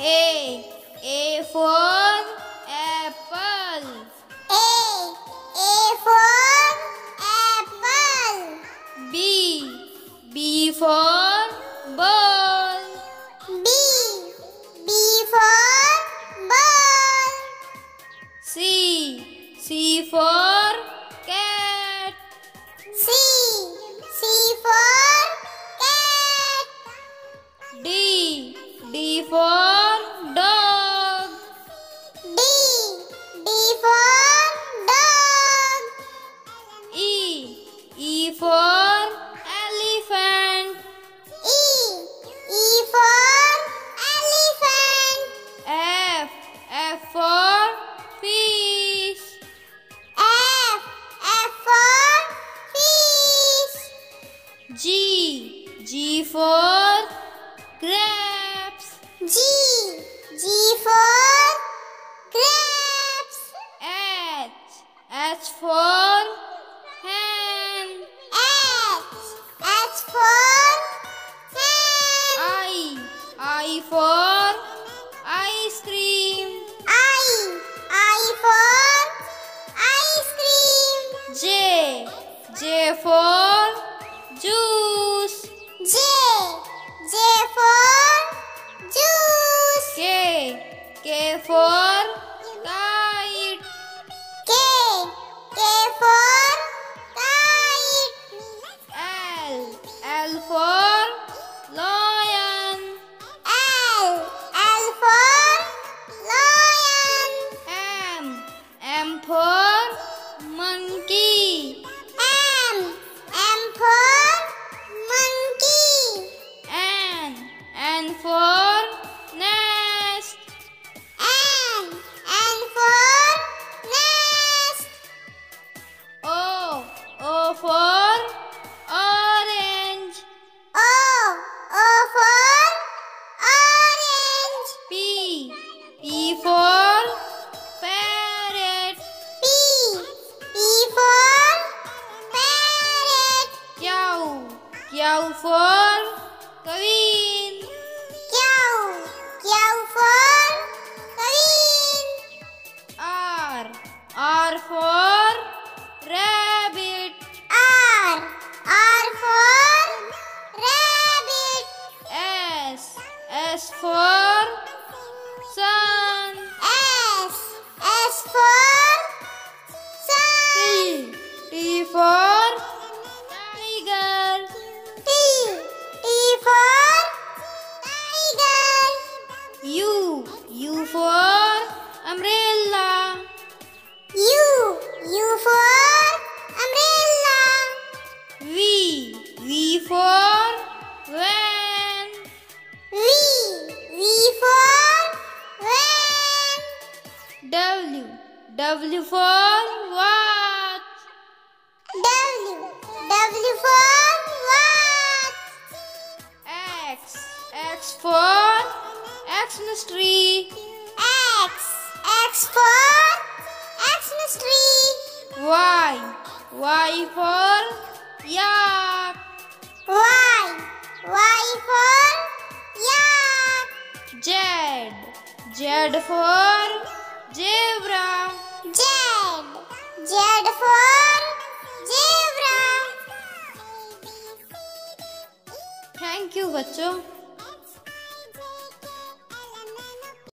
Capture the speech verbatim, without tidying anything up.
A. A for apple. A. A for apple. B. B for ball. B. B for ball. C. C for cat. C. C for cat. D. D for G. G for grapes. G. G for grapes. H. H for hand. H. H for hand. I. I for ice cream. I. I for ice cream. J. J for juice. J. J for juice. K. K for kite. K. K for kite. L. L for lion. L. L for lion. M. M for monkey. For nest. N. N for nest. O. O for orange. O. O for orange. P. P for parrot. P. P for parrot. Q. Q for queen. R for rabbit. R. R for rabbit. S. S for sun. S. S for sun. T. T for tiger. T. T for tiger. U. U for umbrella. U. U for umbrella. V. V for van. V. V for van. W. W for watch. W. W for watch. X. X for Xmas tree. X. X for Xmas tree. Y. Y for yak. Y. Y for yak. Z. Z for zebra. Z. Z for zebra. Thank you, बच्चों.